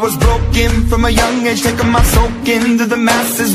was broken from a young age, taking my soak into the masses.